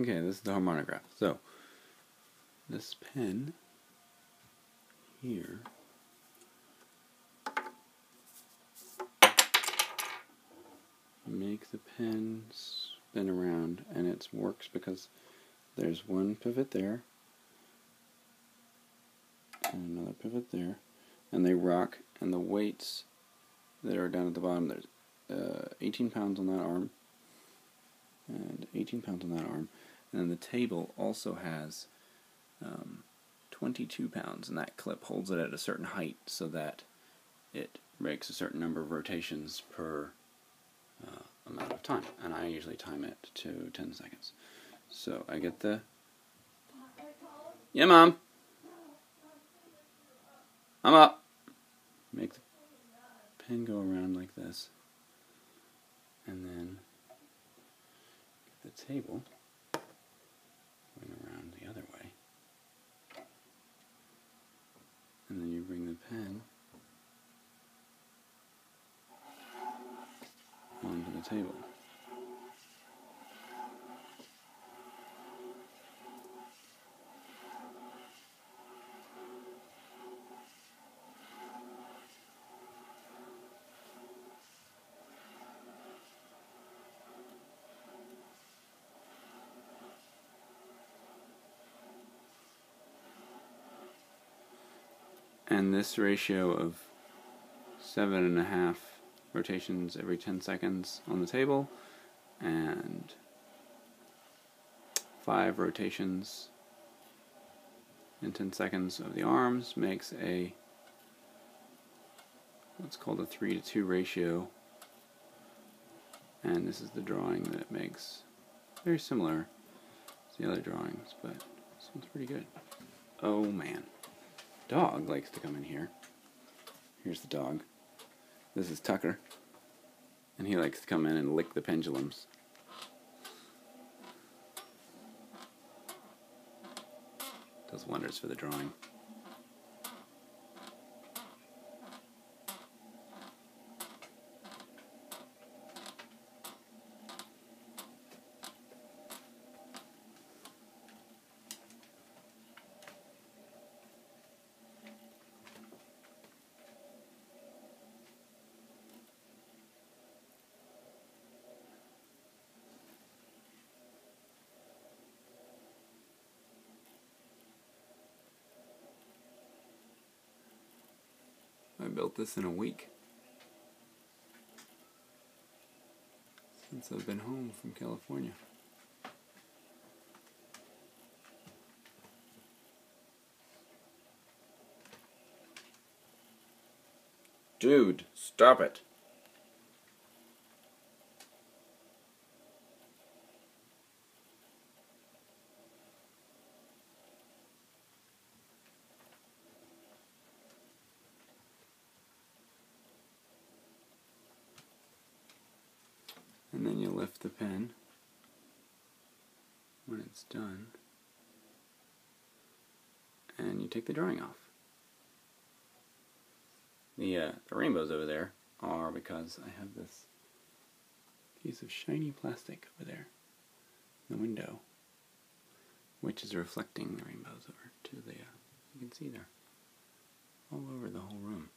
Okay, this is the harmonograph. So this pen here make the pen spin around, and it works because there's one pivot there and another pivot there, and they rock, and the weights that are down at the bottom, there's 18 pounds on that arm and 18 pounds on that arm, and then the table also has 22 pounds, and that clip holds it at a certain height so that it makes a certain number of rotations per amount of time, and I usually time it to 10 seconds. So I get the... Yeah, Mom! I'm up! Make the pen go around like this, and then get the table going around the other way, and then you bring the pen onto the table. And this ratio of 7.5 rotations every 10 seconds on the table and 5 rotations in 10 seconds of the arms makes a what's called a 3:2 ratio, and this is the drawing that it makes, very similar to the other drawings, but this one's pretty good. Oh man, dog likes to come in here. Here's the dog. This is Tucker, and he likes to come in and lick the pendulums. Does wonders for the drawing. I built this in a week since I've been home from California. Dude, stop it! And then you lift the pen when it's done, and you take the drawing off. The rainbows over there are because I have this piece of shiny plastic over there in the window, which is reflecting the rainbows over to the, you can see there, all over the whole room.